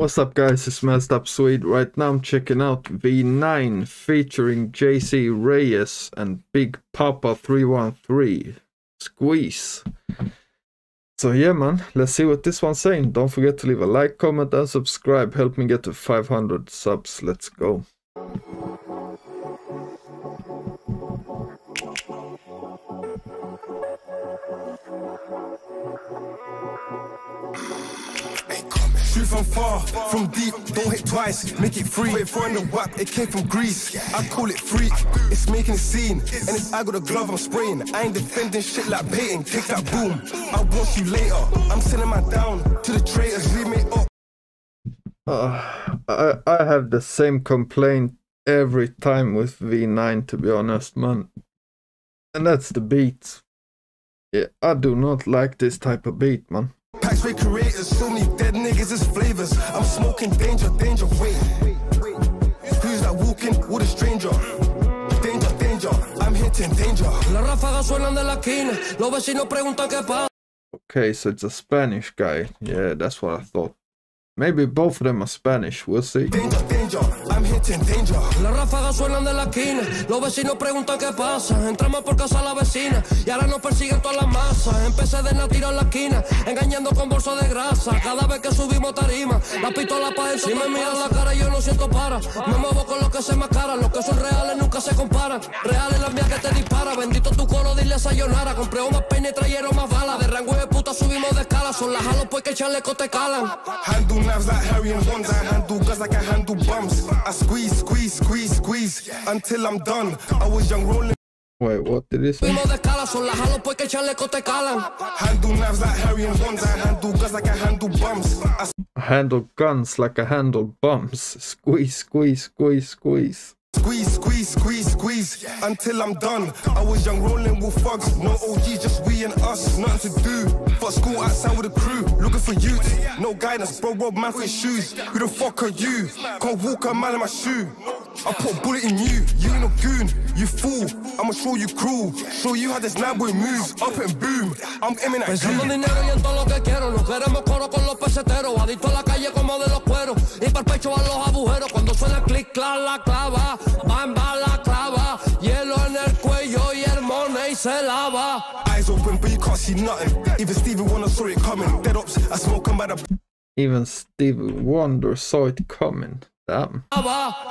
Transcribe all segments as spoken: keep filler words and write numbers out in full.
What's up guys, it's Masked Up Swede. Right now I'm checking out V nine featuring J C Reyes and Big Papa three one three, Squeeze. So yeah man, let's see what this one's saying. Don't forget to leave a like, comment and subscribe. Help me get to five hundred subs, let's go. Shoot from far, from deep, don't hit twice, make it free. Put it for in the whack, it came from Greece. I call it freak, it's making a scene. And if I got a glove, I'm spraying. I ain't defending shit like Peyton, kick that boom. I'll watch you later, I'm sending my down to the traitors, leave me up. Uh, I, I have the same complaint every time with V nine, to be honest, man. And that's the beat. Yeah, I do not like this type of beat, man. Packs with creators, so many dead niggas is flavors. I'm smoking danger, danger, wait. Who's that walking with a stranger? Danger, danger, I'm hitting danger. Las ráfagas suenan de la esquina. Los vecinos preguntan qué pasa. Okay, so it's a Spanish guy. Yeah, that's what I thought. Maybe both of them are Spanish, we'll see. Danger, danger, I'm hitting danger. Las ráfagas suenan de la esquina. Los vecinos preguntan qué pasa. Entramos por casa a la vecina y ahora nos persiguen todas las masas. Empecé de no tirar la esquina, engañando con bolso de grasa. Cada vez que subimos tarima, la pistola pa' encima. Si me miran la cara yo no siento para. Me muevo con los que se mascaran. Los que son reales nunca se comparan. Reales las mías que te disparan. Bendito tu coro, dile sayonara. Compré más peines, trajeron más balas. De rango de puta subimos de escala. Son las jalos pues que el chaleco te calan. Knives like Harry and Bonds, I handle guns like I handle bumps. I squeeze, squeeze, squeeze, squeeze until I'm done. I was young rolling. Wait, what did he say? Handle knives like Harry and Bonds, I handle guns like I handle bumps. I handle guns like I handle bumps. Squeeze, squeeze, squeeze, squeeze. Squeeze, squeeze, squeeze, squeeze until I'm done. I was young rolling with thugs, no O Gs, just we and us. Nothing to do. For school outside with a crew, looking for youths. No guidance, bro, rob man for his shoes. Who the fuck are you? Can't walk a man in my shoe. I put a bullet in you. You ain't no goon, you fool. I'ma show you cruel. Show you how this nine boy moves. Up and boom. I'm aiming at you. Pensando en dinero y en todo lo que quiero. No queremos coro con los peseteros. Adicto a la calle como de los cueros. Y para el pecho a los agujeros. Cuando suena el clic, clac, la clava. Bamba la clava, hielo en el cuello y el money se lava. Eyes open, but you can't see nothing. Even Stevie Wonder saw it coming. Dead ups, I smoke 'em by the. Even Stevie Wonder saw it coming. Damn.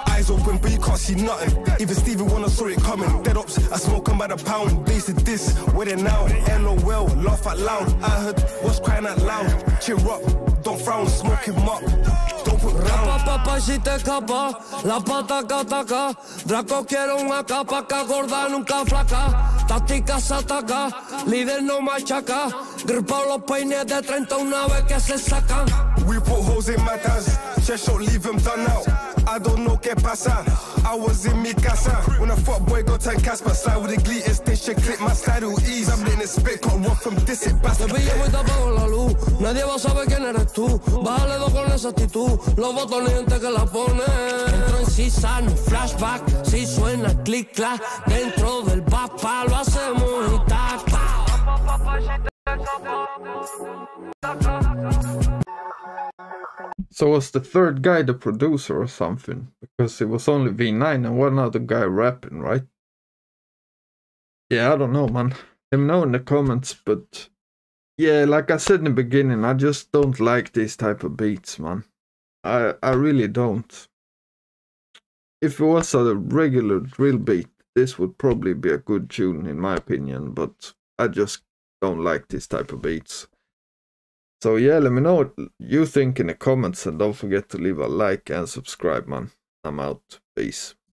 Eyes open, but you can't see nothing. Even Stevie Wonder saw it coming. Dead ups, I smoke 'em by the pound. They said this, where they now? LOL, laugh out loud. I heard what's crying out loud. Cheer up, don't frown, smoke 'em up. Rapa papá si te escapa, la pata cataca, Draco quiero una capa que gorda nunca flaca, táctica se ataca, líder no machaca, gripao los peines de treinta una vez que se sacan. We put holes in my dance, just don't leave him done out, I don't know qué pasa, I was in mi casa, when a fuck boy got ten Casper, slide with the glee, extension clip, my slide will ease, I'm letting it spit, got rock from this, it bastard. Te pillo muy tapado la luz, nadie va a saber quién eres tú, bájale dos con esa actitud. Los botones antes que la pone. Entro en sisano, flashback. Si suena clic clac, dentro del papá lo hacemos y tac tac. So was the third guy the producer or something? Because it was only V nine and one other guy rapping, right? Yeah, I don't know, man. Let me know in the comments, but yeah, like I said in the beginning, I just don't like these type of beats, man. I, I really don't. If it was a regular drill beat, this would probably be a good tune in my opinion, but I just don't like this type of beats. So yeah, let me know what you think in the comments and don't forget to leave a like and subscribe, man. I'm out. Peace.